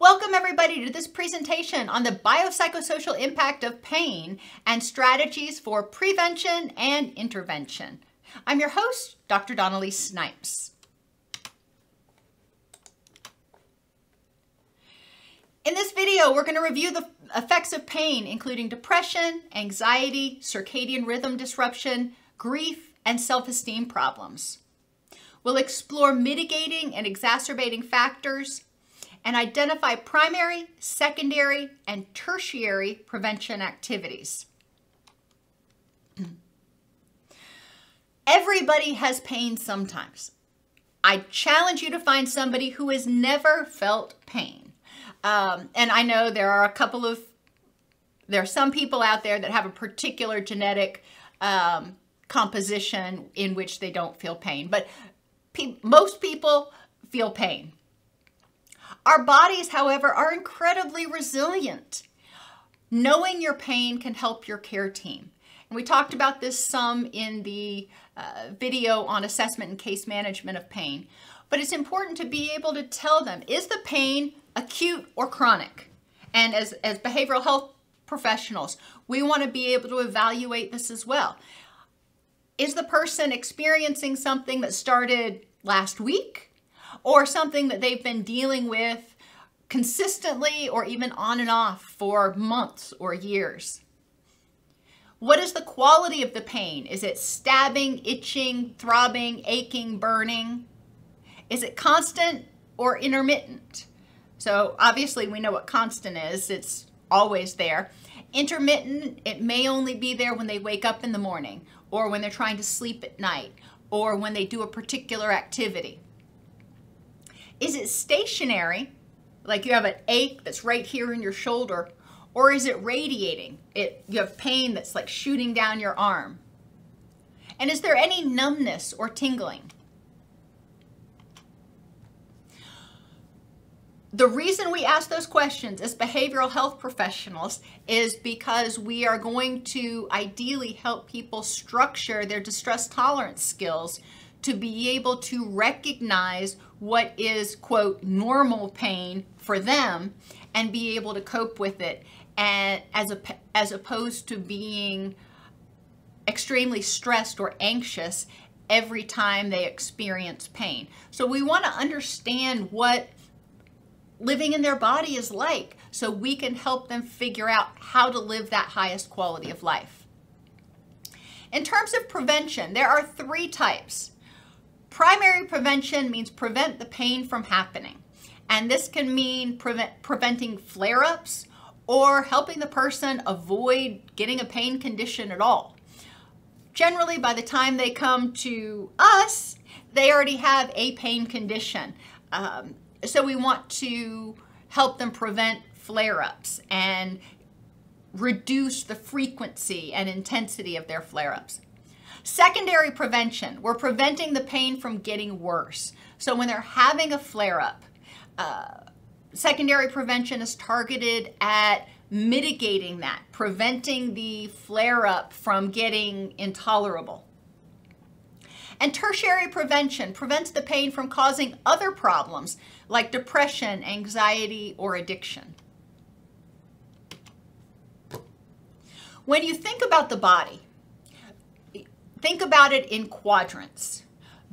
Welcome everybody to this presentation on the biopsychosocial impact of pain and strategies for prevention and intervention. I'm your host, Dr. Donnelly Snipes. In this video, we're going to review the effects of pain, including depression, anxiety, circadian rhythm disruption, grief, and self-esteem problems. We'll explore mitigating and exacerbating factors and identify primary, secondary, and tertiary prevention activities. Everybody has pain sometimes. I challenge you to find somebody who has never felt pain. And I know there are some people out there that have a particular genetic composition in which they don't feel pain, but most people feel pain. Our bodies, however, are incredibly resilient. Knowing your pain can help your care team. And we talked about this some in the video on assessment and case management of pain, but it's important to be able to tell them, is the pain acute or chronic? And as behavioral health professionals, we want to be able to evaluate this as well. Is the person experiencing something that started last week or something that they've been dealing with consistently or even on and off for months or years? What is the quality of the pain? Is it stabbing, itching, throbbing, aching, burning? Is it constant or intermittent? So obviously we know what constant is. It's always there. Intermittent, it may only be there when they wake up in the morning, or when they're trying to sleep at night, or when they do a particular activity. Is it stationary, like you have an ache that's right here in your shoulder, or is it radiating? You have pain that's like shooting down your arm. And is there any numbness or tingling? The reason we ask those questions as behavioral health professionals is because we are going to ideally help people structure their distress tolerance skills to be able to recognize what is, quote, normal pain for them and be able to cope with it, and as opposed to being extremely stressed or anxious every time they experience pain. So we want to understand what living in their body is like, so we can help them figure out how to live that highest quality of life. In terms of prevention, there are three types. Primary prevention means prevent the pain from happening. And this can mean preventing flare-ups or helping the person avoid getting a pain condition at all. Generally, by the time they come to us, they already have a pain condition. So we want to help them prevent flare-ups and reduce the frequency and intensity of their flare-ups. Secondary prevention, we're preventing the pain from getting worse. So when they're having a flare-up, secondary prevention is targeted at mitigating that, preventing the flare-up from getting intolerable. And tertiary prevention prevents the pain from causing other problems like depression, anxiety, or addiction. When you think about the body, think about it in quadrants,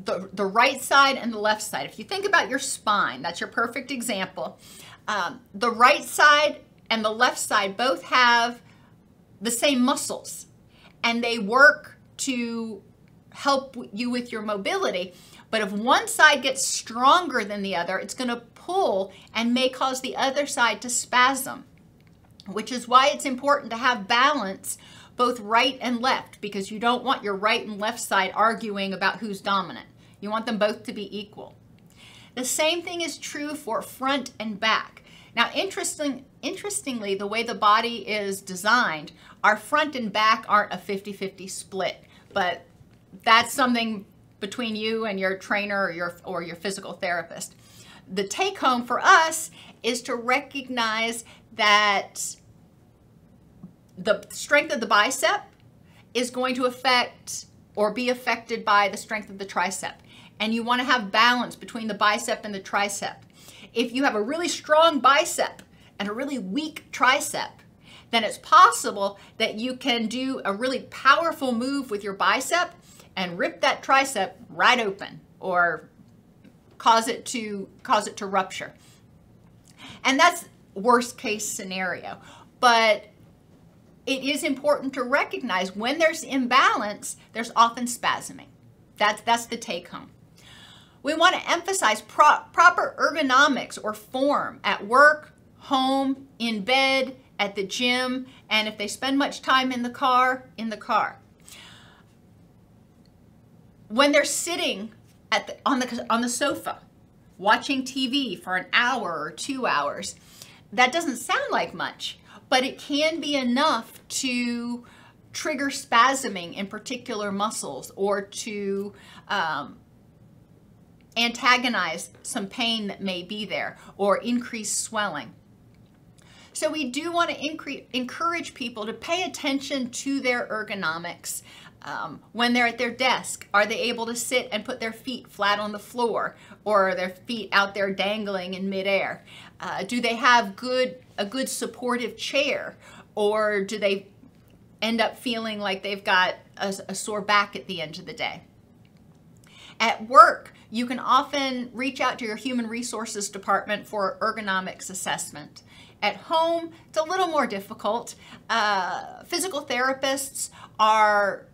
the right side and the left side. If you think about your spine, that's your perfect example. The right side and the left side both have the same muscles, and they work to help you with your mobility. But if one side gets stronger than the other, it's going to pull and may cause the other side to spasm, which is why it's important to have balance both right and left, because you don't want your right and left side arguing about who's dominant. You want them both to be equal. The same thing is true for front and back. Now, interestingly, the way the body is designed, our front and back aren't a 50-50 split, but that's something between you and your trainer or your physical therapist. The take home for us is to recognize that the strength of the bicep is going to affect or be affected by the strength of the tricep. And you want to have balance between the bicep and the tricep. If you have a really strong bicep and a really weak tricep, then it's possible that you can do a really powerful move with your bicep and rip that tricep right open or cause it to rupture. And that's worst case scenario. But it is important to recognize when there's imbalance, there's often spasming. That's the take home. We want to emphasize proper ergonomics or form at work, home, in bed, at the gym, and if they spend much time in the car, in the car. When they're sitting at the, on the sofa, watching TV for an hour or 2 hours, that doesn't sound like much, but it can be enough to trigger spasming in particular muscles or to antagonize some pain that may be there or increase swelling. So we do want to encourage people to pay attention to their ergonomics. When they're at their desk, are they able to sit and put their feet flat on the floor, or are their feet out there dangling in midair? Do they have a good supportive chair, or do they end up feeling like they've got a sore back at the end of the day? At work, you can often reach out to your human resources department for ergonomics assessment. At home, it's a little more difficult. Physical therapists are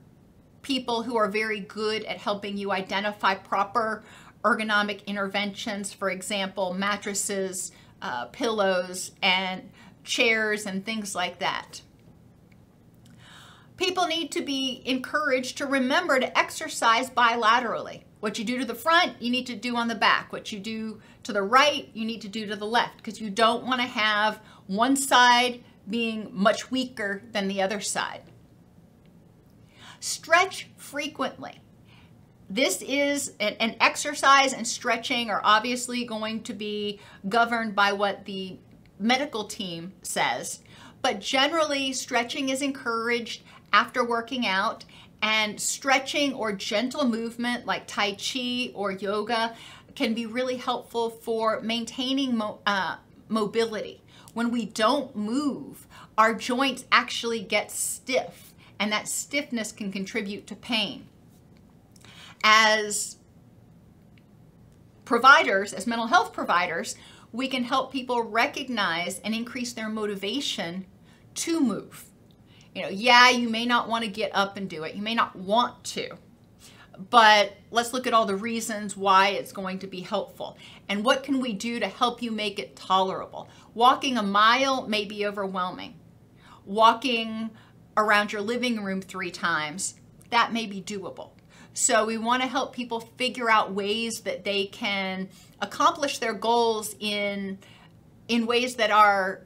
people who are very good at helping you identify proper ergonomic interventions, for example, mattresses, pillows, and chairs, and things like that. People need to be encouraged to remember to exercise bilaterally. What you do to the front, you need to do on the back. What you do to the right, you need to do to the left, because you don't want to have one side being much weaker than the other side. Stretch frequently. This is an exercise, and stretching are obviously going to be governed by what the medical team says, but generally stretching is encouraged after working out. And stretching or gentle movement like Tai Chi or yoga can be really helpful for maintaining mobility. When we don't move, our joints actually get stiff, and that stiffness can contribute to pain. As providers, as mental health providers, we can help people recognize and increase their motivation to move. You know, yeah, you may not want to get up and do it. You may not want to, but let's look at all the reasons why it's going to be helpful. And what can we do to help you make it tolerable? Walking a mile may be overwhelming. Walking around your living room 3 times, that may be doable. So we want to help people figure out ways that they can accomplish their goals in ways that are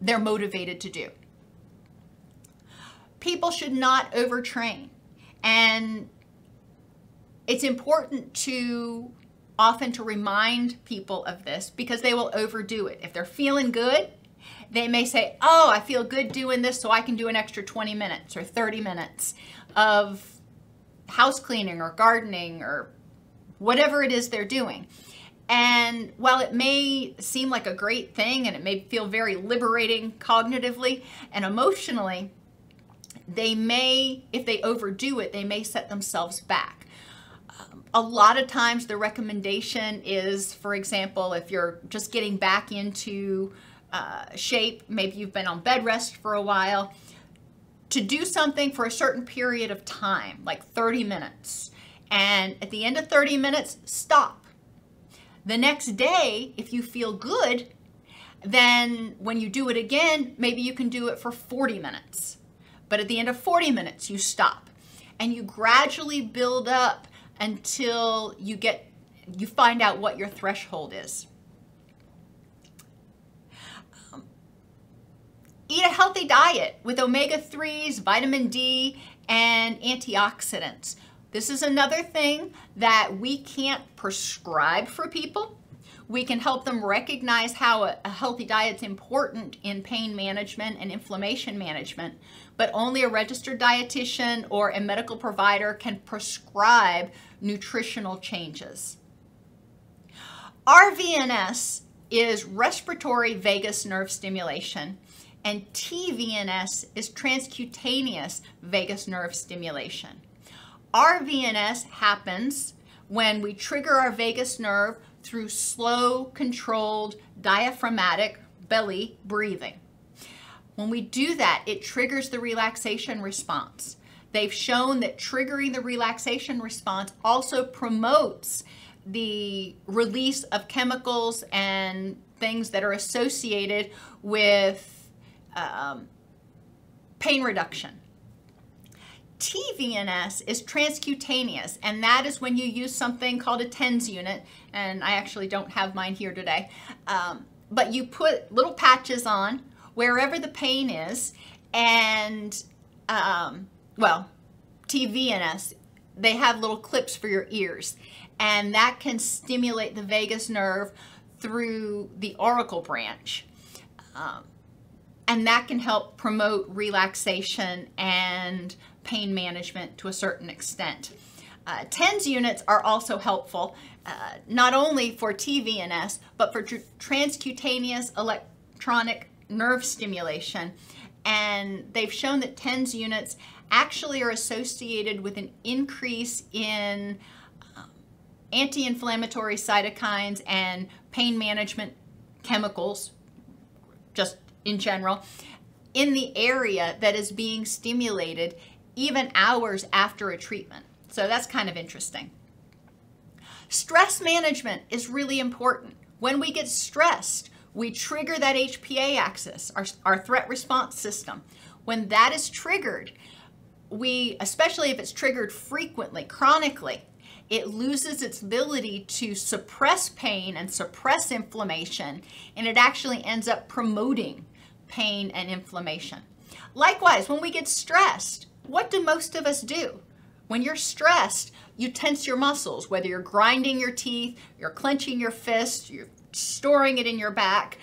they're motivated to do. People should not overtrain, and it's important to often to remind people of this because they will overdo it. If they're feeling good, they may say, oh, I feel good doing this, so I can do an extra 20 minutes or 30 minutes of house cleaning or gardening or whatever it is they're doing. And while it may seem like a great thing and it may feel very liberating cognitively and emotionally, they may, if they overdo it, they may set themselves back. A lot of times the recommendation is, for example, if you're just getting back into shape, maybe you've been on bed rest for a while, to do something for a certain period of time, like 30 minutes. And at the end of 30 minutes, stop. The next day, if you feel good, then when you do it again, maybe you can do it for 40 minutes. But at the end of 40 minutes, you stop. And you gradually build up until you find out what your threshold is. Eat a healthy diet with omega-3s, vitamin D, and antioxidants. This is another thing that we can't prescribe for people. We can help them recognize how a healthy diet's important in pain management and inflammation management, but only a registered dietitian or a medical provider can prescribe nutritional changes. RVNS is respiratory vagus nerve stimulation, and TVNS is transcutaneous vagus nerve stimulation. RVNS happens when we trigger our vagus nerve through slow, controlled, diaphragmatic belly breathing. When we do that, it triggers the relaxation response. They've shown that triggering the relaxation response also promotes the release of chemicals and things that are associated with pain reduction. TVNS is transcutaneous, and that is when you use something called a TENS unit, and I actually don't have mine here today, but you put little patches on wherever the pain is, and well, TVNS, they have little clips for your ears, and that can stimulate the vagus nerve through the auricle branch. And that can help promote relaxation and pain management to a certain extent. TENS units are also helpful, not only for TVNS, but for transcutaneous electronic nerve stimulation. And they've shown that TENS units actually are associated with an increase in anti-inflammatory cytokines and pain management chemicals, just in general, in the area that is being stimulated even hours after a treatment. So that's kind of interesting. Stress management is really important. When we get stressed, we trigger that HPA axis, our threat response system. When that is triggered, especially if it's triggered frequently, chronically, it loses its ability to suppress pain and suppress inflammation, and it actually ends up promoting pain and inflammation. Likewise, when we get stressed, what do most of us do? When you're stressed, you tense your muscles, whether you're grinding your teeth, you're clenching your fist, you're storing it in your back.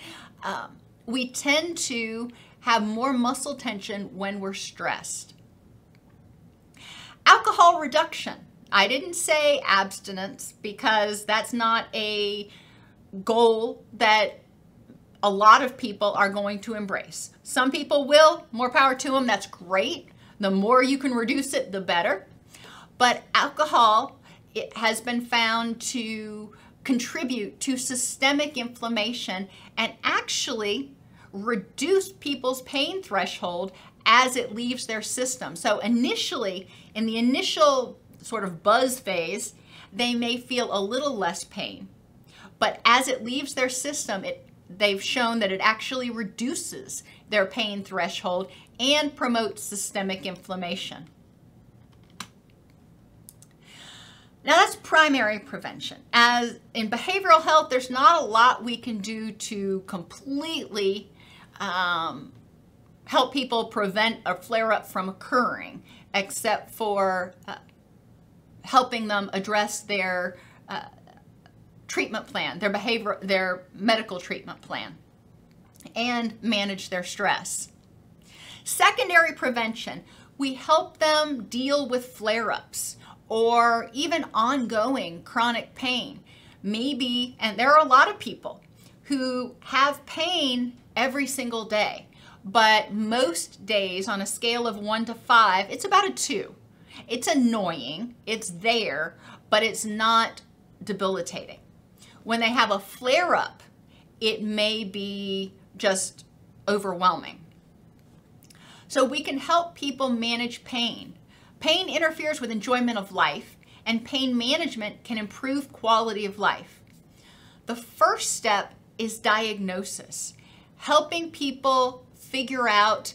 We tend to have more muscle tension when we're stressed. Alcohol reduction. I didn't say abstinence because that's not a goal that a lot of people are going to embrace. Some people will, more power to them, that's great. The more you can reduce it, the better. But alcohol, it has been found to contribute to systemic inflammation and actually reduce people's pain threshold as it leaves their system. So initially, in the initial sort of buzz phase, they may feel a little less pain, but as it leaves their system, they've shown that it actually reduces their pain threshold and promotes systemic inflammation. Now that's primary prevention. As in behavioral health, there's not a lot we can do to completely help people prevent a flare-up from occurring, except for helping them address their treatment plan, their medical treatment plan, and manage their stress. Secondary prevention, we help them deal with flare-ups or even ongoing chronic pain. Maybe, and there are a lot of people who have pain every single day, but most days on a scale of 1 to 5, it's about a 2. It's annoying, it's there, but it's not debilitating. When they have a flare-up, it may be just overwhelming. So we can help people manage pain. Pain interferes with enjoyment of life, and pain management can improve quality of life. The first step is diagnosis, helping people figure out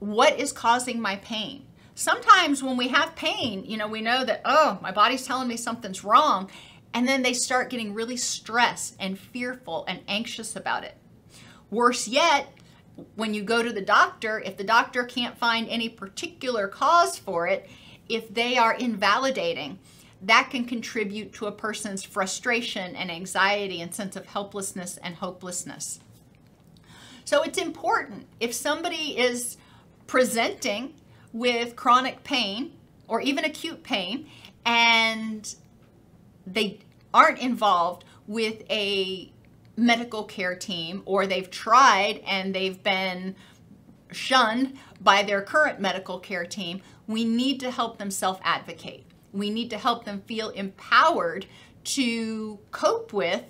what is causing my pain. Sometimes when we have pain, you know, we know that, oh, my body's telling me something's wrong, and then they start getting really stressed and fearful and anxious about it. Worse yet, when you go to the doctor, if the doctor can't find any particular cause for it, if they are invalidating, that can contribute to a person's frustration and anxiety and sense of helplessness and hopelessness. So it's important, if somebody is presenting with chronic pain or even acute pain and they aren't involved with a medical care team, or they've tried and they've been shunned by their current medical care team, we need to help them self-advocate. We need to help them feel empowered to cope with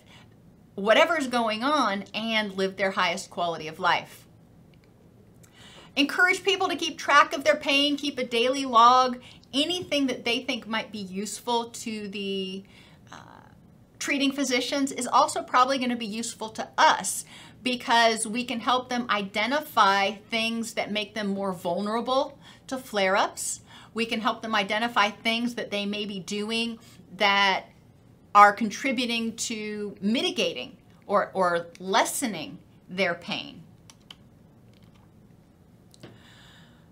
whatever's going on and live their highest quality of life. Encourage people to keep track of their pain, keep a daily log, anything that they think might be useful to the treating physicians is also probably going to be useful to us, because we can help them identify things that make them more vulnerable to flare-ups. We can help them identify things that they may be doing that are contributing to mitigating or lessening their pain.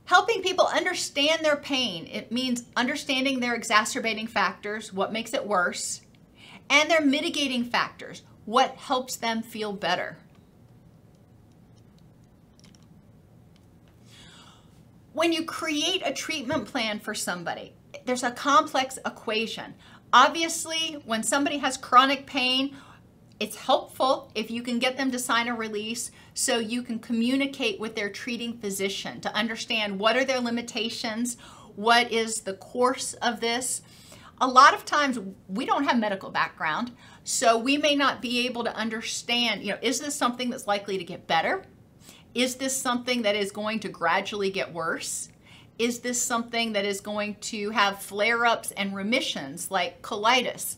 Helping people understand their pain, it means understanding their exacerbating factors, what makes it worse, and their mitigating factors, what helps them feel better. When you create a treatment plan for somebody, there's a complex equation. Obviously, when somebody has chronic pain, it's helpful if you can get them to sign a release so you can communicate with their treating physician to understand what are their limitations, what is the course of this. A lot of times we don't have medical background, so we may not be able to understand, you know, is this something that's likely to get better? Is this something that is going to gradually get worse? Is this something that is going to have flare-ups and remissions like colitis?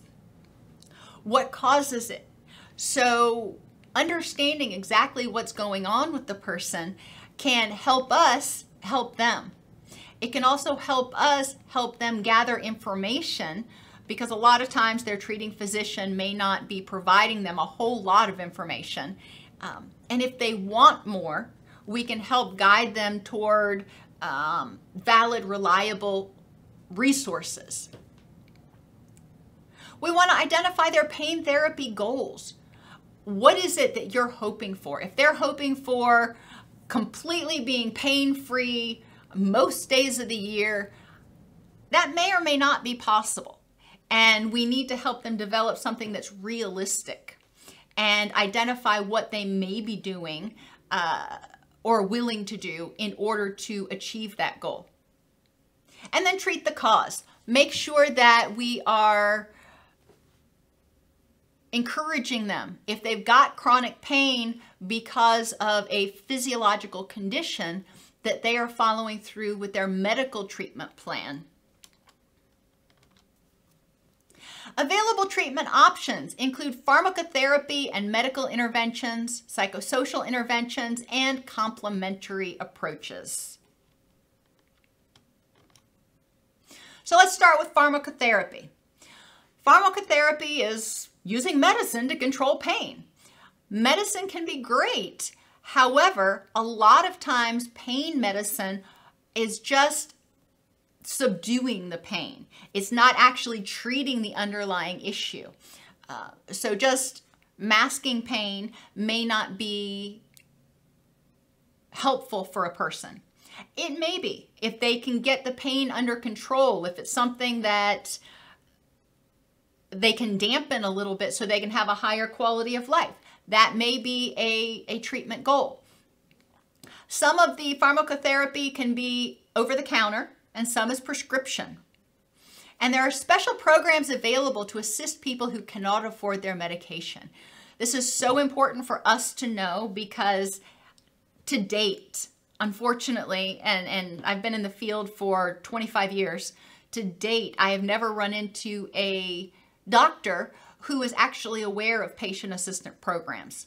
What causes it? So understanding exactly what's going on with the person can help us help them. It can also help us help them gather information, because a lot of times their treating physician may not be providing them a whole lot of information. And if they want more, we can help guide them toward valid, reliable resources. We want to identify their pain therapy goals. What is it that you're hoping for? If they're hoping for completely being pain-free most days of the year, that may or may not be possible. And we need to help them develop something that's realistic and identify what they may be doing or willing to do in order to achieve that goal. And then treat the cause. Make sure that we are encouraging them. If they've got chronic pain because of a physiological condition, that they are following through with their medical treatment plan. Available treatment options include pharmacotherapy and medical interventions, psychosocial interventions, and complementary approaches. So let's start with pharmacotherapy. Pharmacotherapy is using medicine to control pain. Medicine can be great. However, a lot of times pain medicine is just subduing the pain. It's not actually treating the underlying issue. So just masking pain may not be helpful for a person. It may be if they can get the pain under control, if it's something that they can dampen a little bit so they can have a higher quality of life. That may be a treatment goal. Some of the pharmacotherapy can be over the counter and some is prescription. And there are special programs available to assist people who cannot afford their medication. This is so important for us to know, because to date, unfortunately, and I've been in the field for 25 years, to date, I have never run into a doctor who is actually aware of patient assistance programs.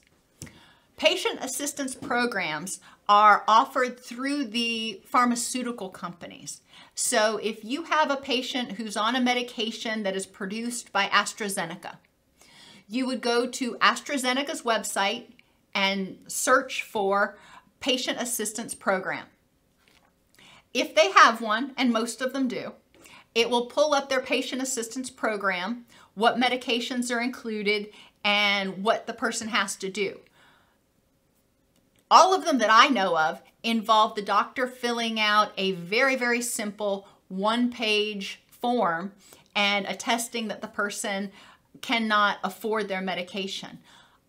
Patient assistance programs are offered through the pharmaceutical companies. So if you have a patient who's on a medication that is produced by AstraZeneca, you would go to AstraZeneca's website and search for patient assistance program. If they have one, and most of them do, it will pull up their patient assistance program, what medications are included, and what the person has to do. All of them that I know of involve the doctor filling out a very, very simple one-page form and attesting that the person cannot afford their medication.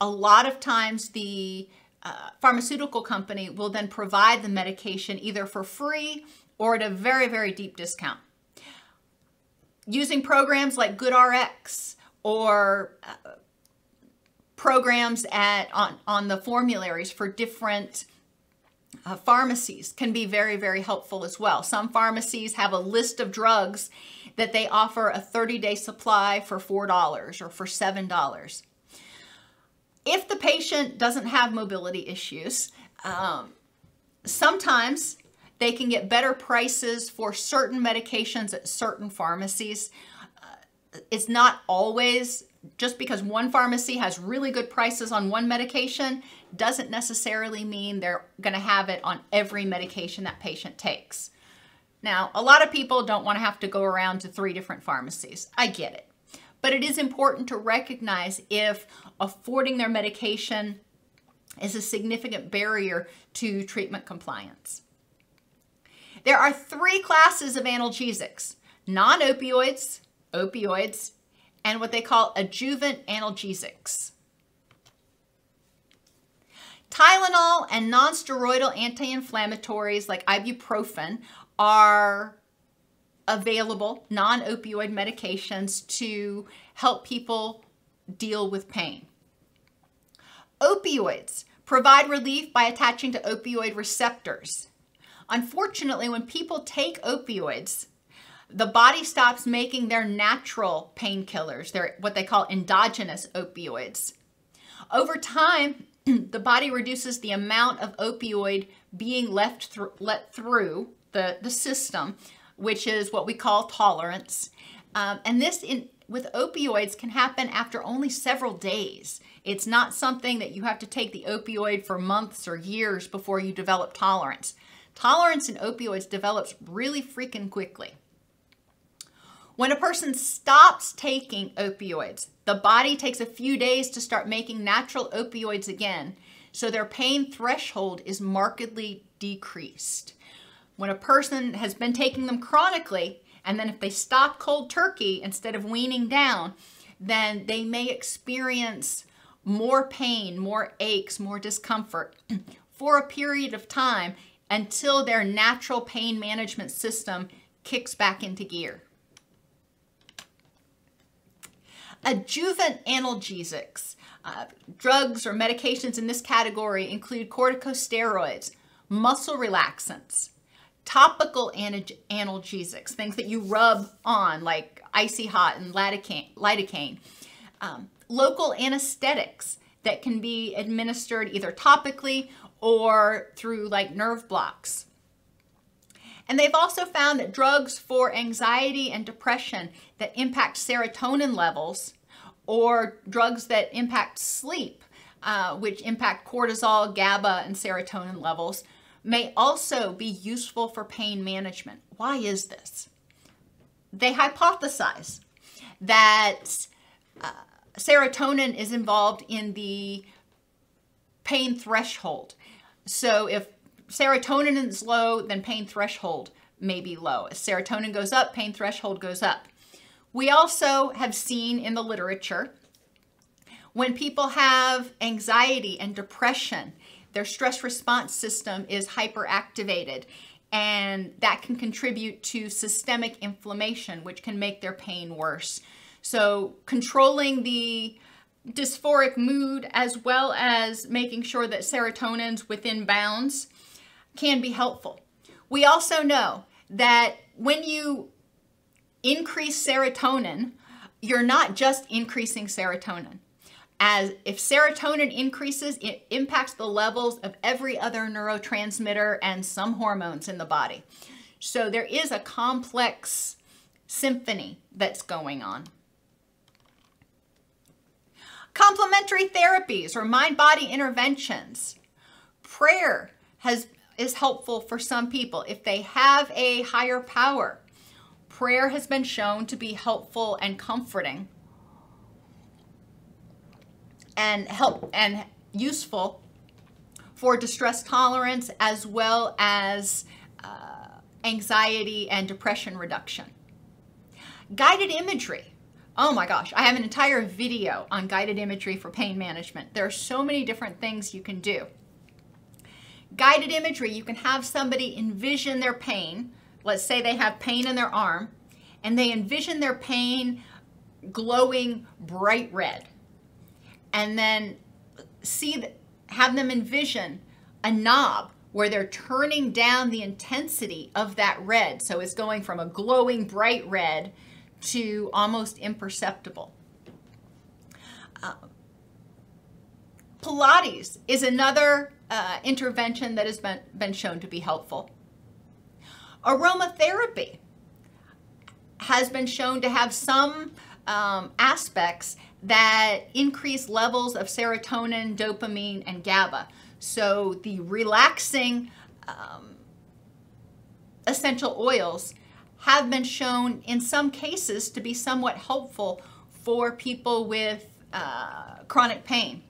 A lot of times the pharmaceutical company will then provide the medication either for free or at a very, very deep discount. Using programs like GoodRx or programs on the formularies for different pharmacies can be very, very helpful as well. Some pharmacies have a list of drugs that they offer a 30-day supply for $4 or for $7. If the patient doesn't have mobility issues, sometimes they can get better prices for certain medications at certain pharmacies. It's not always just because one pharmacy has really good prices on one medication doesn't necessarily mean they're going to have it on every medication that patient takes. Now, a lot of people don't want to have to go around to 3 different pharmacies. I get it. But it is important to recognize if affording their medication is a significant barrier to treatment compliance. There are 3 classes of analgesics: non-opioids, opioids, and what they call adjuvant analgesics. Tylenol and non-steroidal anti-inflammatories like ibuprofen are available non-opioid medications to help people deal with pain. Opioids provide relief by attaching to opioid receptors. Unfortunately, when people take opioids, the body stops making their natural painkillers. They're what they call endogenous opioids. Over time, the body reduces the amount of opioid being let through the system, which is what we call tolerance. And this with opioids can happen after only several days. It's not something that you have to take the opioid for months or years before you develop tolerance. Tolerance in opioids develops really freaking quickly. When a person stops taking opioids, the body takes a few days to start making natural opioids again, so their pain threshold is markedly decreased. When a person has been taking them chronically, and then if they stop cold turkey instead of weaning down, then they may experience more pain, more aches, more discomfort for a period of time until their natural pain management system kicks back into gear. Adjuvant analgesics. Drugs or medications in this category include corticosteroids, muscle relaxants, topical analgesics, things that you rub on like Icy Hot and lidocaine, local anesthetics that can be administered either topically or through like nerve blocks. And they've also found that drugs for anxiety and depression that impact serotonin levels, or drugs that impact sleep, which impact cortisol, GABA, and serotonin levels, may also be useful for pain management. Why is this? They hypothesize that serotonin is involved in the pain threshold. So if serotonin is low, then pain threshold may be low. As serotonin goes up, pain threshold goes up. We also have seen in the literature, when people have anxiety and depression, their stress response system is hyperactivated, and that can contribute to systemic inflammation, which can make their pain worse. So controlling the dysphoric mood, as well as making sure that serotonin's within bounds, can be helpful. We also know that when you increase serotonin, you're not just increasing serotonin. As if serotonin increases, it impacts the levels of every other neurotransmitter and some hormones in the body. So there is a complex symphony that's going on. Complementary therapies or mind-body interventions. Prayer is helpful for some people. If they have a higher power, prayer has been shown to be helpful and comforting and useful for distress tolerance, as well as anxiety and depression reduction. Guided imagery Oh my gosh, I have an entire video on guided imagery for pain management. There are so many different things you can do. Guided imagery, you can have somebody envision their pain. Let's say they have pain in their arm and they envision their pain glowing bright red, and then have them envision a knob where they're turning down the intensity of that red. So it's going from a glowing bright red to almost imperceptible. Pilates is another intervention that has been shown to be helpful. Aromatherapy has been shown to have some aspects that increase levels of serotonin, dopamine, and GABA. So the relaxing essential oils have been shown in some cases to be somewhat helpful for people with chronic pain.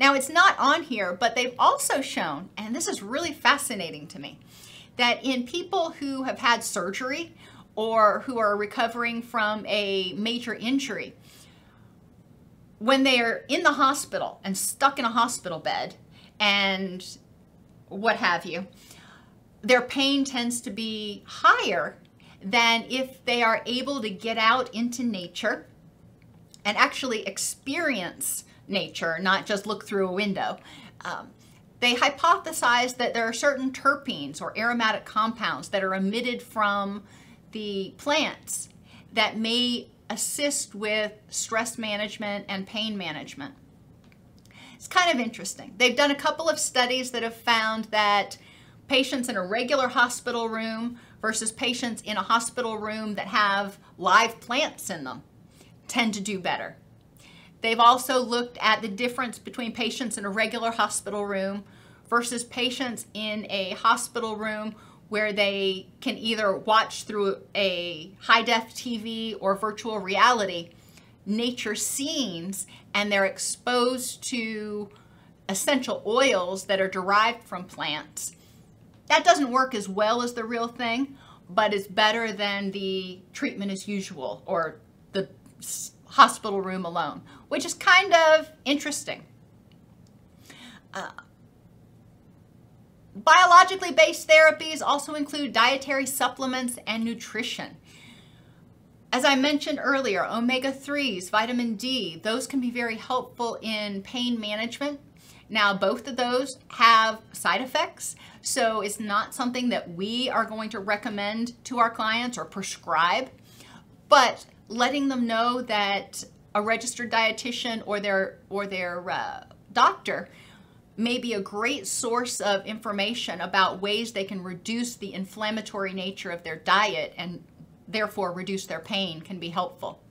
Now, it's not on here, but they've also shown, and this is really fascinating to me, that in people who have had surgery or who are recovering from a major injury, when they are in the hospital and stuck in a hospital bed and what have you, their pain tends to be higher than if they are able to get out into nature and actually experience nature, not just look through a window. They hypothesize that there are certain terpenes or aromatic compounds that are emitted from the plants that may assist with stress management and pain management. It's kind of interesting. They've done a couple of studies that have found that patients in a regular hospital room versus patients in a hospital room that have live plants in them tend to do better. They've also looked at the difference between patients in a regular hospital room versus patients in a hospital room where they can either watch through a high-def TV or virtual reality nature scenes, and they're exposed to essential oils that are derived from plants. That doesn't work as well as the real thing, but it's better than the treatment as usual or the hospital room alone, which is kind of interesting. Biologically based therapies also include dietary supplements and nutrition. As I mentioned earlier, omega-3s, vitamin D, those can be very helpful in pain management. Now, both of those have side effects, so it's not something that we are going to recommend to our clients or prescribe, but letting them know that a registered dietitian or their doctor may be a great source of information about ways they can reduce the inflammatory nature of their diet and therefore reduce their pain can be helpful.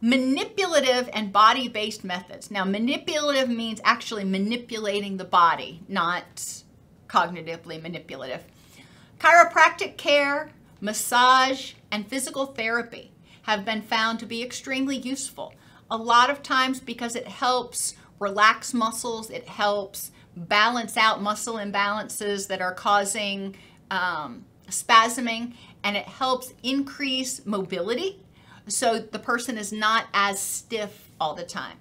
Manipulative and body-based methods. Now, manipulative means actually manipulating the body, not cognitively manipulative. Chiropractic care, massage, and physical therapy have been found to be extremely useful. A lot of times because it helps relax muscles, it helps balance out muscle imbalances that are causing spasming, and it helps increase mobility so the person is not as stiff all the time.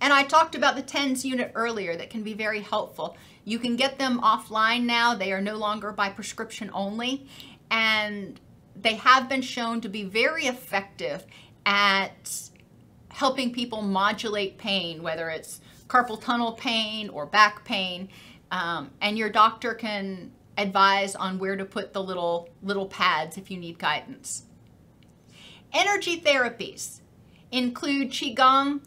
And I talked about the TENS unit earlier that can be very helpful. You can get them offline now. They are no longer by prescription only, and they have been shown to be very effective at helping people modulate pain, whether it's carpal tunnel pain or back pain, and your doctor can advise on where to put the little pads if you need guidance. Energy therapies include Qigong,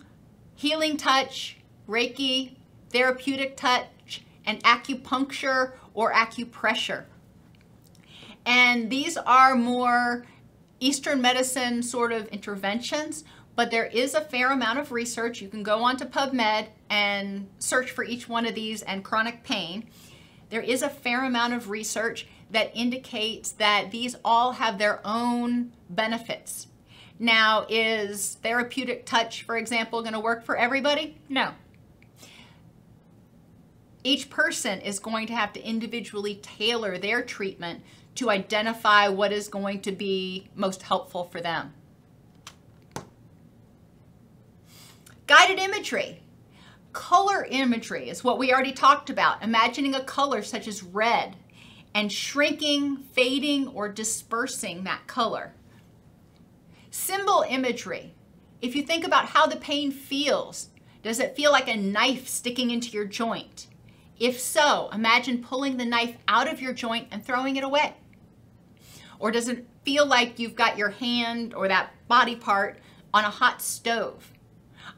healing touch, Reiki, therapeutic touch, and acupuncture or acupressure. And these are more Eastern medicine sort of interventions, but there is a fair amount of research. You can go onto PubMed and search for each one of these and chronic pain. There is a fair amount of research that indicates that these all have their own benefits. Now, is therapeutic touch, for example, going to work for everybody? No. Each person is going to have to individually tailor their treatment to identify what is going to be most helpful for them. Guided imagery. Color imagery is what we already talked about. Imagining a color such as red and shrinking, fading, or dispersing that color. Symbol imagery. If you think about how the pain feels, does it feel like a knife sticking into your joint? If so, imagine pulling the knife out of your joint and throwing it away. Or does it feel like you've got your hand or that body part on a hot stove?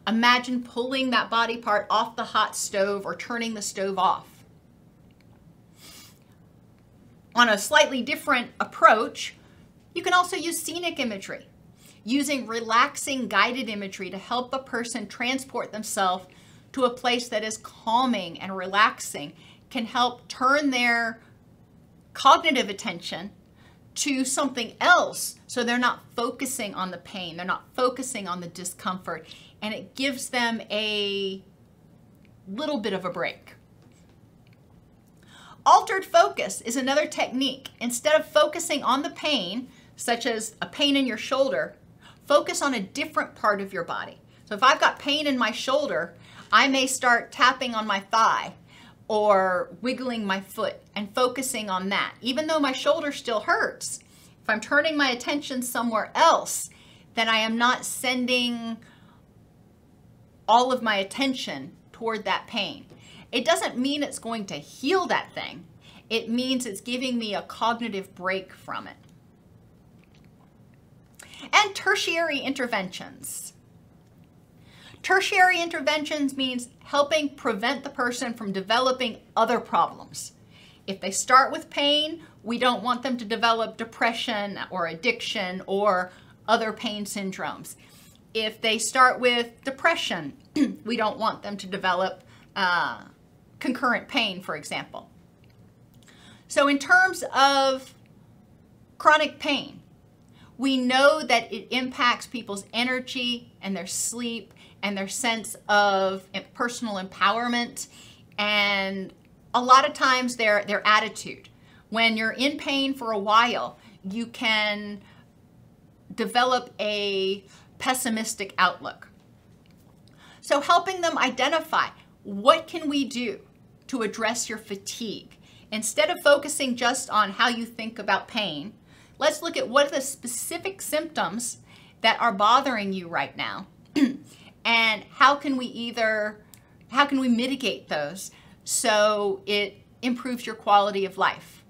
Imagine pulling that body part off the hot stove or turning the stove off. On a slightly different approach, you can also use scenic imagery, using relaxing guided imagery to help a person transport themselves to a place that is calming and relaxing, can help turn their cognitive attention to something else so they're not focusing on the pain, they're not focusing on the discomfort, and it gives them a little bit of a break. Altered focus is another technique. Instead of focusing on the pain, such as a pain in your shoulder, focus on a different part of your body. So if I've got pain in my shoulder, I may start tapping on my thigh or wiggling my foot and focusing on that. Even though my shoulder still hurts, if I'm turning my attention somewhere else, then I am not sending all of my attention toward that pain. It doesn't mean it's going to heal that thing. It means it's giving me a cognitive break from it. And tertiary interventions. Tertiary interventions means helping prevent the person from developing other problems. If they start with pain, we don't want them to develop depression or addiction or other pain syndromes. If they start with depression, we don't want them to develop concurrent pain, for example. So in terms of chronic pain, we know that it impacts people's energy and their sleep and their sense of personal empowerment, and a lot of times their attitude. When you're in pain for a while, you can develop a pessimistic outlook. So helping them identify, what can we do to address your fatigue? Instead of focusing just on how you think about pain, let's look at what are the specific symptoms that are bothering you right now, and how can we mitigate those so it improves your quality of life?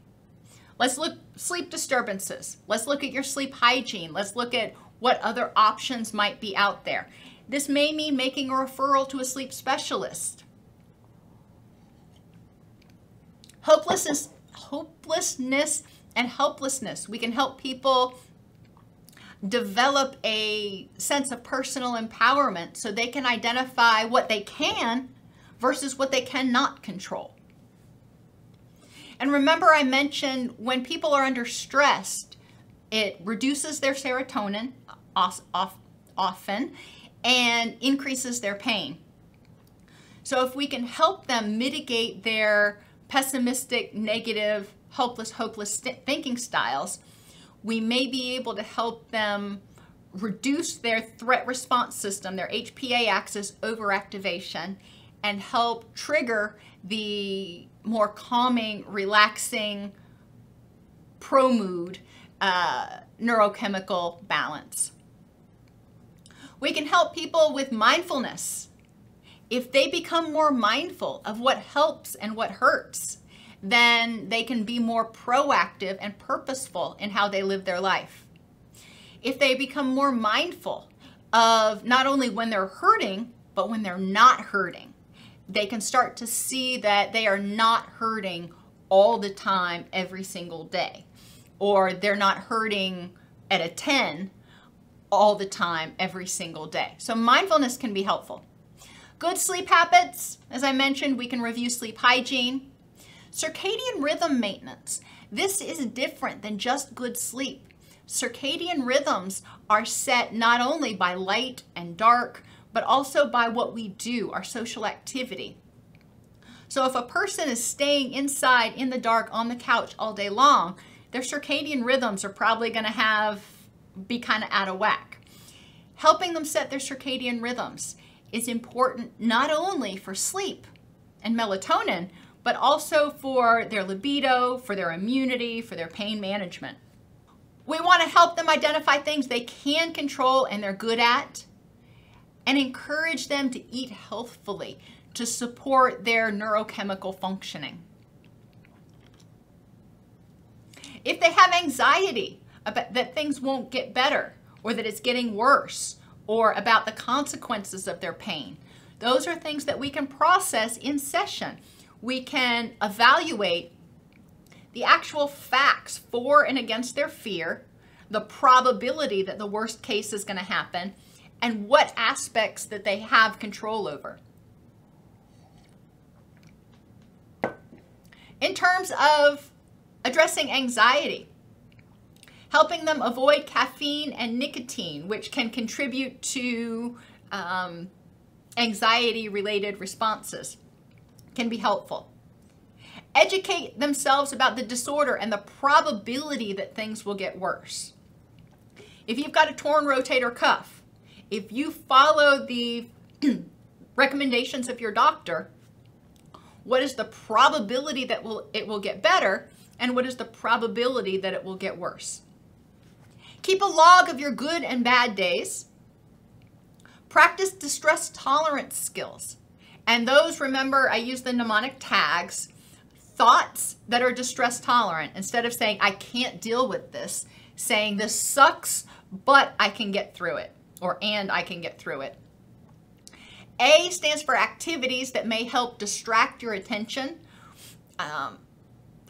Let's look at sleep disturbances. Let's look at your sleep hygiene. Let's look at what other options might be out there. This may mean making a referral to a sleep specialist. Hopelessness and helplessness. We can help people develop a sense of personal empowerment so they can identify what they can versus what they cannot control. And remember, I mentioned when people are under stress, it reduces their serotonin often and increases their pain. So if we can help them mitigate their pessimistic, negative, helpless, hopeless thinking styles, we may be able to help them reduce their threat response system, their HPA axis overactivation, and help trigger the more calming, relaxing, pro-mood neurochemical balance. We can help people with mindfulness. If they become more mindful of what helps and what hurts, then they can be more proactive and purposeful in how they live their life. If they become more mindful of not only when they're hurting, but when they're not hurting, they can start to see that they are not hurting all the time, every single day, or they're not hurting at a 10 all the time, every single day. So mindfulness can be helpful. Good sleep habits, as I mentioned, we can review sleep hygiene. Circadian rhythm maintenance. This is different than just good sleep. Circadian rhythms are set not only by light and dark, but also by what we do, our social activity. So if a person is staying inside in the dark on the couch all day long, their circadian rhythms are probably going to be kind of out of whack. Helping them set their circadian rhythms is important not only for sleep and melatonin, but also for their libido, for their immunity, for their pain management. We want to help them identify things they can control and they're good at, and encourage them to eat healthfully to support their neurochemical functioning. If they have anxiety about that things won't get better, or that it's getting worse, or about the consequences of their pain, those are things that we can process in session. We can evaluate the actual facts for and against their fear, the probability that the worst case is going to happen, and what aspects that they have control over. In terms of addressing anxiety, helping them avoid caffeine and nicotine, which can contribute to anxiety-related responses, can be helpful. Educate themselves about the disorder and the probability that things will get worse. If you've got a torn rotator cuff, if you follow the recommendations of your doctor, what is the probability that it will get better, and what is the probability that it will get worse? Keep a log of your good and bad days. Practice distress tolerance skills. And those, remember, I use the mnemonic tags. Thoughts that are distress tolerant. Instead of saying, I can't deal with this, saying this sucks, but I can get through it, or and I can get through it. A stands for activities that may help distract your attention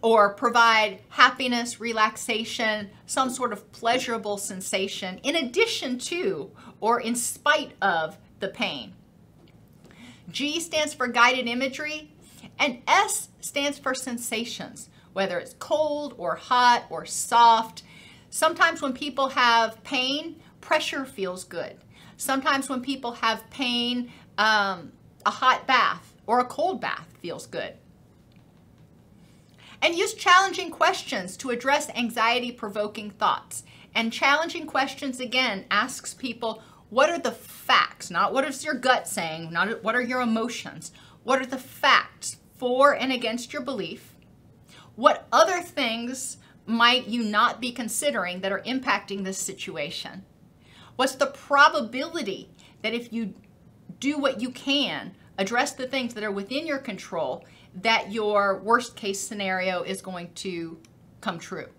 or provide happiness, relaxation, some sort of pleasurable sensation in addition to or in spite of the pain. G stands for guided imagery, and S stands for sensations, whether it's cold or hot or soft. Sometimes when people have pain, pressure feels good. Sometimes when people have pain, a hot bath or a cold bath feels good. And use challenging questions to address anxiety-provoking thoughts. And challenging questions, again, asks people, what are the facts? Not what is your gut saying, not what are your emotions. What are the facts for and against your belief? What other things might you not be considering that are impacting this situation? What's the probability that if you do what you can, address the things that are within your control, that your worst case scenario is going to come true?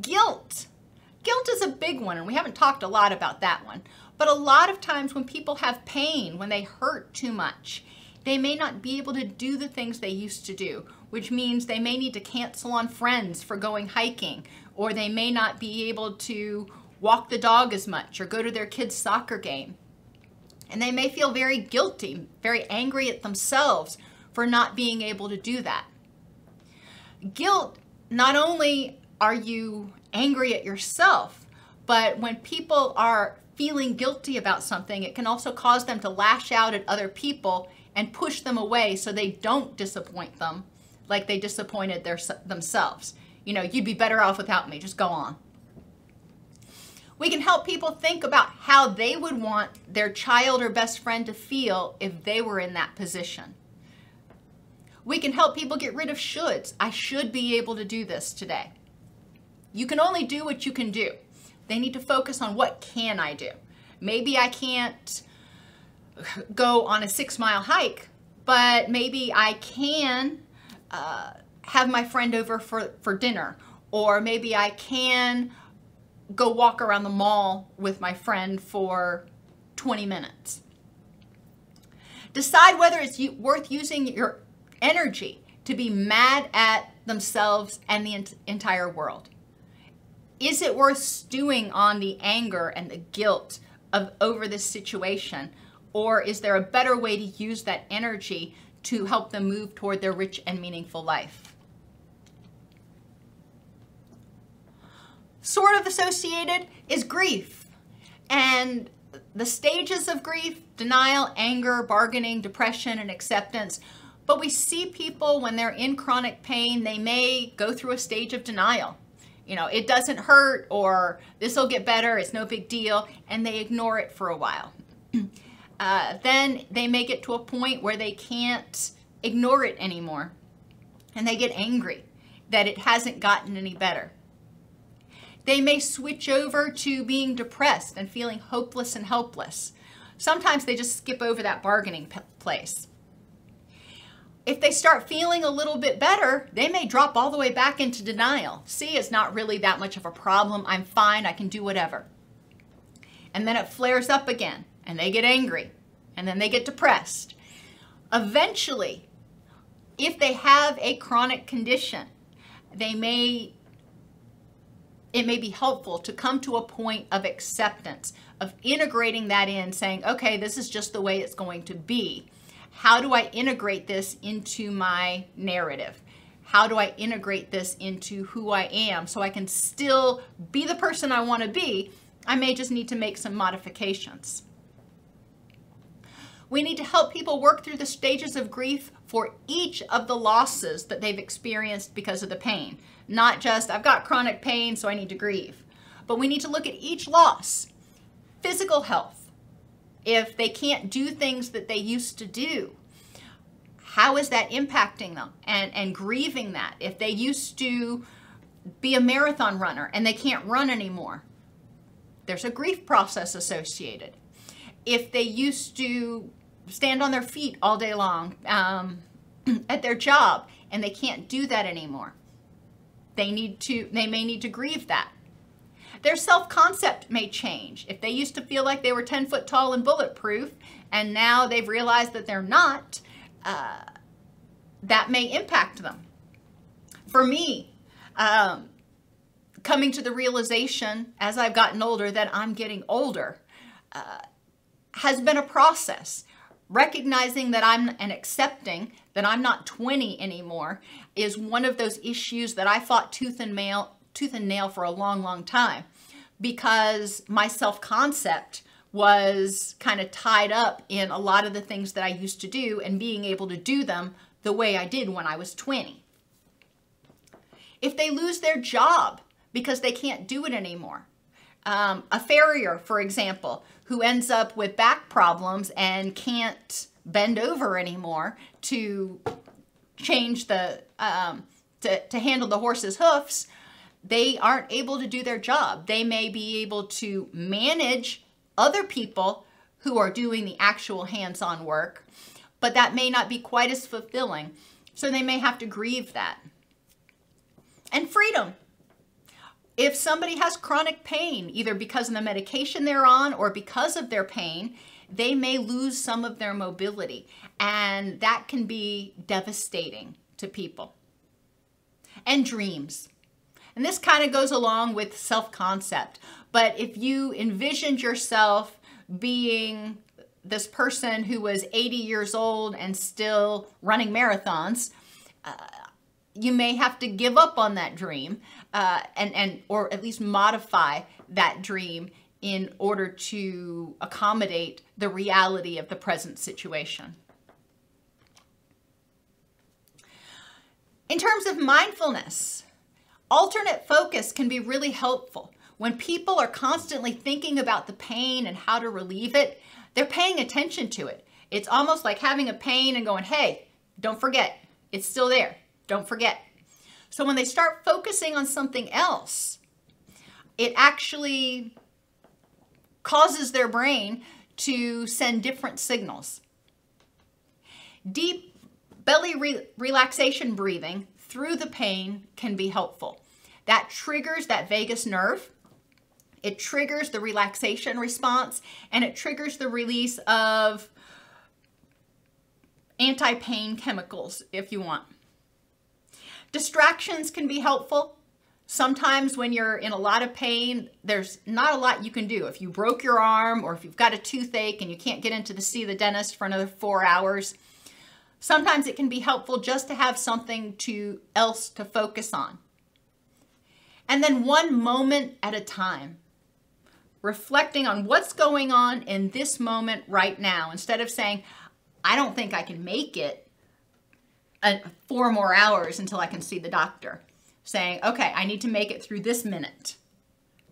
Guilt. Guilt is a big one, and we haven't talked a lot about that one. But a lot of times when people have pain, when they hurt too much, they may not be able to do the things they used to do, which means they may need to cancel on friends for going hiking, or they may not be able to walk the dog as much or go to their kids' soccer game. And they may feel very guilty, very angry at themselves for not being able to do that. Guilt, not only are you angry at yourself, but when people are feeling guilty about something, it can also cause them to lash out at other people and push them away so they don't disappoint them like they disappointed themselves. You know, you'd be better off without me, just go on. We can help people think about how they would want their child or best friend to feel if they were in that position. We can help people get rid of shoulds. I should be able to do this today. You can only do what you can do. They need to focus on what can I do. Maybe I can't go on a 6-mile hike, but maybe I can have my friend over for dinner, or maybe I can go walk around the mall with my friend for 20 minutes. Decide whether it's worth using your energy to be mad at themselves and the entire world. Is it worth stewing on the anger and the guilt over this situation? Or is there a better way to use that energy to help them move toward their rich and meaningful life? Sort of associated is grief. And the stages of grief: denial, anger, bargaining, depression, and acceptance. But we see people when they're in chronic pain, they may go through a stage of denial. You know, it doesn't hurt, or this will get better, it's no big deal, and they ignore it for a while. Then they may get to a point where they can't ignore it anymore, and they get angry that it hasn't gotten any better. They may switch over to being depressed and feeling hopeless and helpless. Sometimes they just skip over that bargaining place. If they start feeling a little bit better, they may drop all the way back into denial. See, it's not really that much of a problem. I'm fine. I can do whatever. And then it flares up again, and they get angry, and then they get depressed. Eventually, if they have a chronic condition, it may be helpful to come to a point of acceptance, of integrating that in, saying, okay, this is just the way it's going to be. How do I integrate this into my narrative? How do I integrate this into who I am so I can still be the person I want to be? I may just need to make some modifications. We need to help people work through the stages of grief for each of the losses that they've experienced because of the pain. Not just, I've got chronic pain, so I need to grieve. But we need to look at each loss. Physical health. If they can't do things that they used to do, how is that impacting them and grieving that? If they used to be a marathon runner and they can't run anymore, there's a grief process associated. If they used to stand on their feet all day long at their job and they can't do that anymore, they may need to grieve that. Their self-concept may change. If they used to feel like they were 10 foot tall and bulletproof, and now they've realized that they're not, that may impact them. For me, coming to the realization as I've gotten older that I'm getting older has been a process. Recognizing that and accepting that I'm not 20 anymore is one of those issues that I fought tooth and nail for a long, long time, because my self-concept was kind of tied up in a lot of the things that I used to do and being able to do them the way I did when I was 20. If they lose their job because they can't do it anymore, a farrier, for example, who ends up with back problems and can't bend over anymore to change the, to handle the horse's hoofs, they aren't able to do their job. They may be able to manage other people who are doing the actual hands-on work, but that may not be quite as fulfilling. So they may have to grieve that. And freedom. If somebody has chronic pain, either because of the medication they're on or because of their pain, they may lose some of their mobility. And that can be devastating to people. And dreams. And this kind of goes along with self-concept. But if you envisioned yourself being this person who was 80 years old and still running marathons, you may have to give up on that dream or at least modify that dream in order to accommodate the reality of the present situation. In terms of mindfulness, alternate focus can be really helpful. When people are constantly thinking about the pain and how to relieve it, they're paying attention to it. It's almost like having a pain and going, hey, don't forget, it's still there. Don't forget. So when they start focusing on something else, it actually causes their brain to send different signals. Deep belly relaxation breathing through the pain can be helpful. That triggers that vagus nerve. It triggers the relaxation response, and it triggers the release of anti-pain chemicals, if you want. Distractions can be helpful. Sometimes when you're in a lot of pain, there's not a lot you can do. If you broke your arm or if you've got a toothache and you can't get in to see the dentist for another 4 hours, sometimes it can be helpful just to have something else to focus on. And then one moment at a time, reflecting on what's going on in this moment right now, instead of saying, I don't think I can make it, 4 more hours until I can see the doctor, saying, okay, I need to make it through this minute,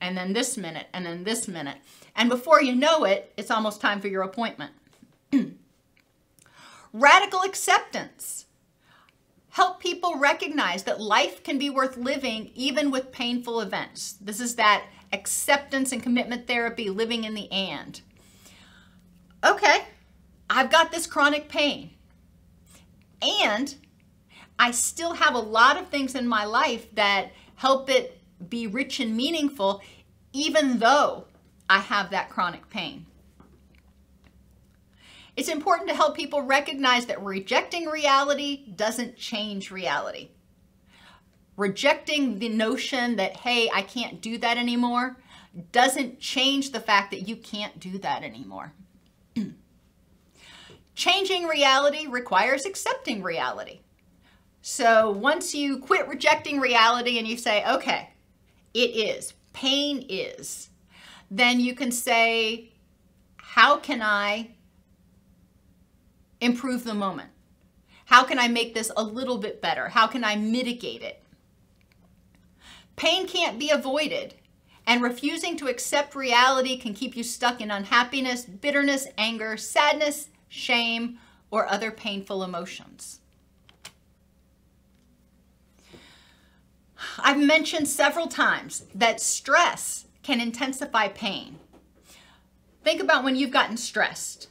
and then this minute, and then this minute. And before you know it, it's almost time for your appointment. Radical acceptance. Help people recognize that life can be worth living even with painful events. This is that acceptance and commitment therapy, living in the and. Okay, I've got this chronic pain, and I still have a lot of things in my life that help it be rich and meaningful, even though I have that chronic pain. It's important to help people recognize that rejecting reality doesn't change reality. Rejecting the notion that, hey, I can't do that anymore, doesn't change the fact that you can't do that anymore. Changing reality requires accepting reality. So once you quit rejecting reality and you say, okay, it is, pain is, then you can say, how can I improve the moment? How can I make this a little bit better? How can I mitigate it? Pain can't be avoided, and refusing to accept reality can keep you stuck in unhappiness, bitterness, anger, sadness, shame, or other painful emotions. I've mentioned several times that stress can intensify pain. Think about when you've gotten stressed.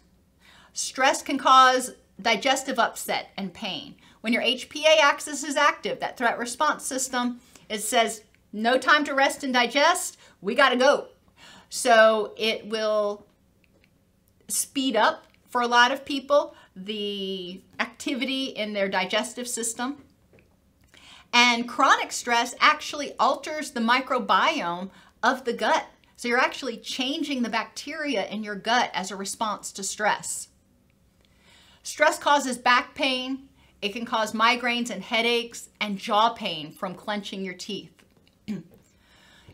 Stress can cause digestive upset and pain. When your HPA axis is active, that threat response system, it says, no time to rest and digest, we gotta go. So it will speed up for a lot of people the activity in their digestive system. And chronic stress actually alters the microbiome of the gut. So you're actually changing the bacteria in your gut as a response to stress. Stress causes back pain. It can cause migraines and headaches and jaw pain from clenching your teeth.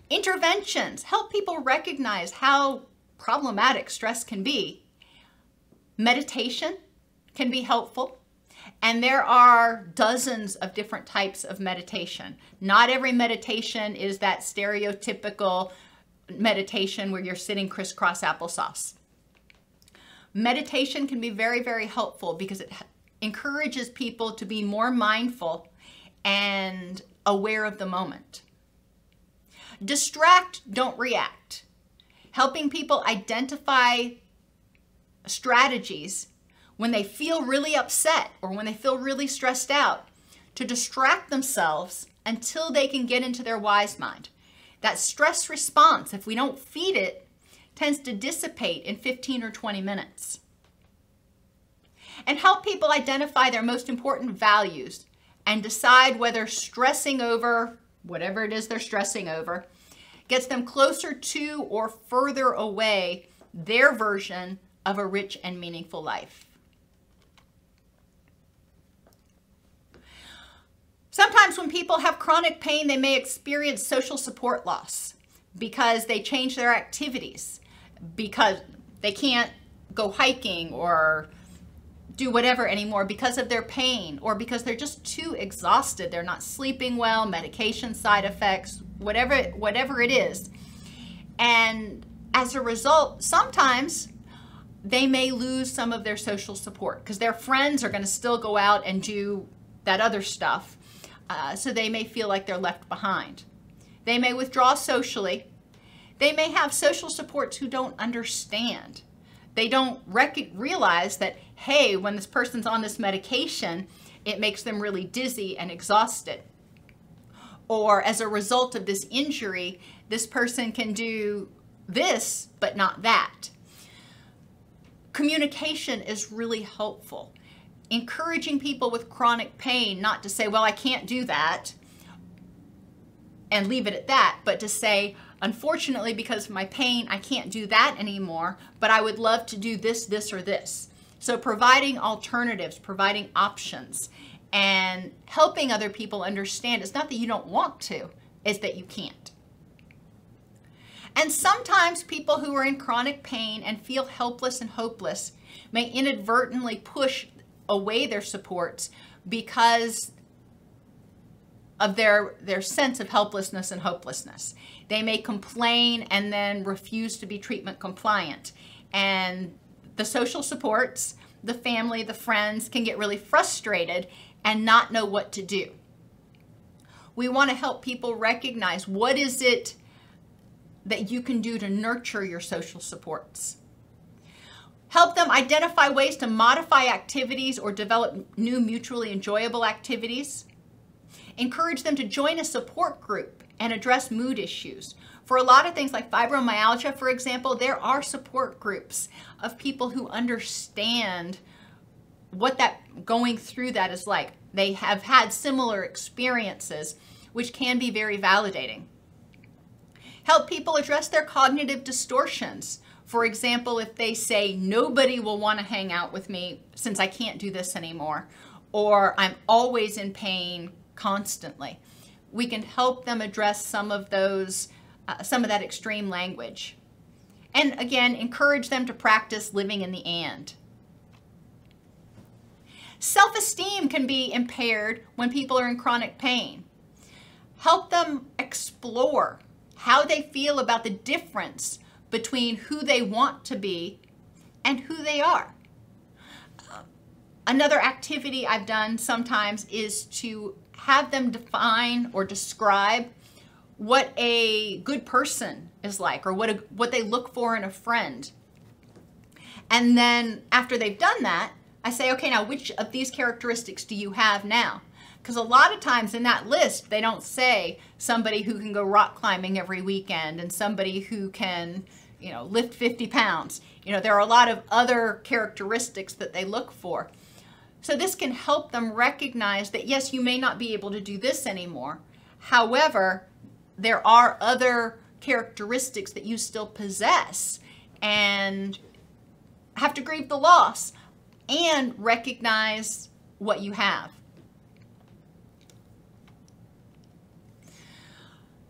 Interventions help people recognize how problematic stress can be. Meditation can be helpful. And there are dozens of different types of meditation. Not every meditation is that stereotypical meditation where you're sitting crisscross applesauce. Meditation can be very, very helpful because it encourages people to be more mindful and aware of the moment. Distract, don't react. Helping people identify strategies when they feel really upset or when they feel really stressed out to distract themselves until they can get into their wise mind. That stress response, if we don't feed it, tends to dissipate in 15 or 20 minutes. And help people identify their most important values and decide whether stressing over, whatever it is they're stressing over, gets them closer to or further away their version of a rich and meaningful life. Sometimes when people have chronic pain, they may experience social support loss because they change their activities, because they can't go hiking or do whatever anymore because of their pain, or because they're just too exhausted. They're not sleeping well, medication side effects, whatever it is. And as a result, sometimes they may lose some of their social support because their friends are going to still go out and do that other stuff. So they may feel like they're left behind. They may withdraw socially. They may have social supports who don't understand. They don't realize that, hey, when this person's on this medication, it makes them really dizzy and exhausted. Or as a result of this injury, this person can do this, but not that. Communication is really helpful. Encouraging people with chronic pain not to say, well, I can't do that and leave it at that, but to say, unfortunately, because of my pain, I can't do that anymore, but I would love to do this, this, or this. So providing alternatives, providing options, and helping other people understand it's not that you don't want to, it's that you can't. And sometimes people who are in chronic pain and feel helpless and hopeless may inadvertently push away their supports because of their sense of helplessness and hopelessness. They may complain and then refuse to be treatment compliant. And the social supports, the family, the friends can get really frustrated and not know what to do. We want to help people recognize what is it that you can do to nurture your social supports. Help them identify ways to modify activities or develop new mutually enjoyable activities. Encourage them to join a support group and address mood issues. For a lot of things like fibromyalgia, for example, there are support groups of people who understand what that going through that is like. They have had similar experiences, which can be very validating. Help people address their cognitive distortions. For example, if they say, nobody will want to hang out with me since I can't do this anymore, or I'm always in pain constantly. We can help them address some of that extreme language. And again, encourage them to practice living in the and. Self-esteem can be impaired when people are in chronic pain. Help them explore how they feel about the difference between who they want to be and who they are. Another activity I've done sometimes is to have them define or describe what a good person is like, or what they look for in a friend. And then after they've done that, I say, okay, now which of these characteristics do you have now? Because a lot of times in that list, they don't say somebody who can go rock climbing every weekend and somebody who can, you know, lift 50 pounds. You know, there are a lot of other characteristics that they look for. So this can help them recognize that, yes, you may not be able to do this anymore. However, there are other characteristics that you still possess and have to grieve the loss and recognize what you have.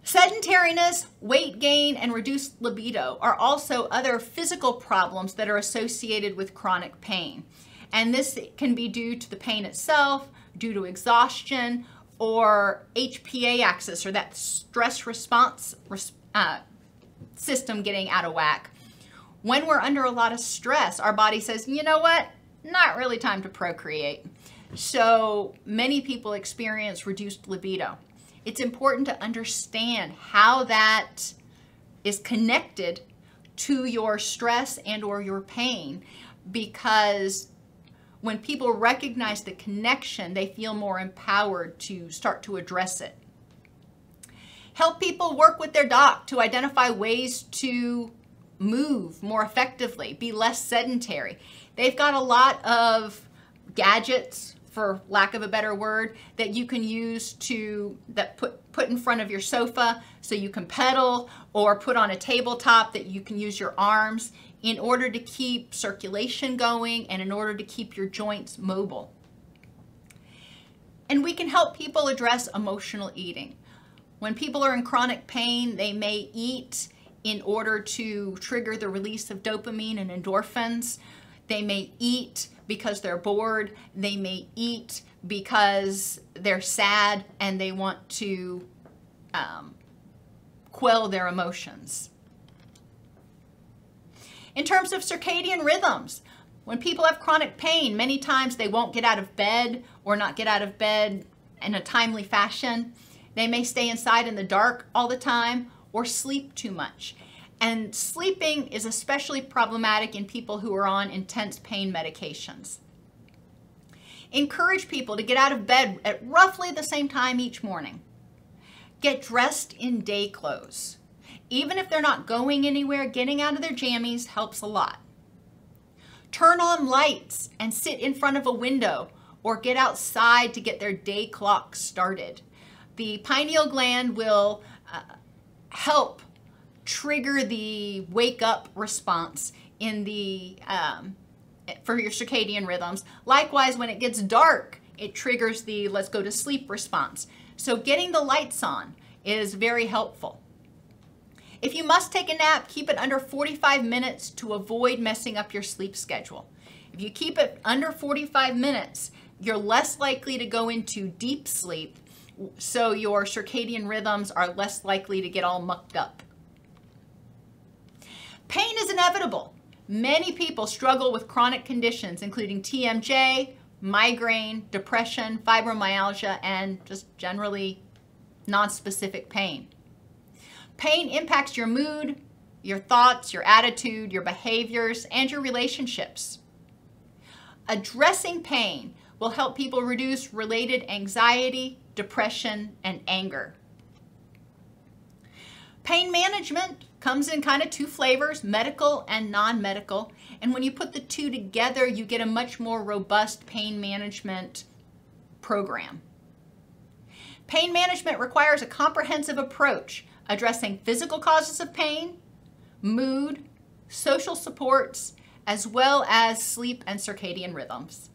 Sedentariness, weight gain, and reduced libido are also other physical problems that are associated with chronic pain. And this can be due to the pain itself, due to exhaustion, or HPA axis, or that stress response system getting out of whack. When we're under a lot of stress, our body says, you know what, not really time to procreate. So many people experience reduced libido. It's important to understand how that is connected to your stress and or your pain, because when people recognize the connection, they feel more empowered to start to address it. Help people work with their doc to identify ways to move more effectively, be less sedentary. They've got a lot of gadgets, for lack of a better word, that you can use to put in front of your sofa so you can pedal, or put on a tabletop that you can use your arms, in order to keep circulation going and in order to keep your joints mobile. And we can help people address emotional eating. When people are in chronic pain, they may eat in order to trigger the release of dopamine and endorphins. They may eat because they're bored. They may eat because they're sad and they want to quell their emotions. In terms of circadian rhythms, when people have chronic pain, many times they won't get out of bed, or not get out of bed in a timely fashion. They may stay inside in the dark all the time, or sleep too much. And sleeping is especially problematic in people who are on intense pain medications. Encourage people to get out of bed at roughly the same time each morning. Get dressed in day clothes. Even if they're not going anywhere, getting out of their jammies helps a lot. Turn on lights and sit in front of a window, or get outside to get their day clock started. The pineal gland will help trigger the wake up response in the for your circadian rhythms. Likewise, when it gets dark, it triggers the let's go to sleep response. So getting the lights on is very helpful. If you must take a nap, keep it under 45 minutes to avoid messing up your sleep schedule. If you keep it under 45 minutes, You're less likely to go into deep sleep, so your circadian rhythms are less likely to get all mucked up. Pain is inevitable. Many people struggle with chronic conditions, including TMJ, migraine, depression, fibromyalgia, and just generally nonspecific pain. Pain impacts your mood, your thoughts, your attitude, your behaviors, and your relationships. Addressing pain will help people reduce related anxiety, depression, and anger. Pain management comes in kind of two flavors, medical and non-medical. And when you put the two together, you get a much more robust pain management program. Pain management requires a comprehensive approach, addressing physical causes of pain, mood, social supports, as well as sleep and circadian rhythms.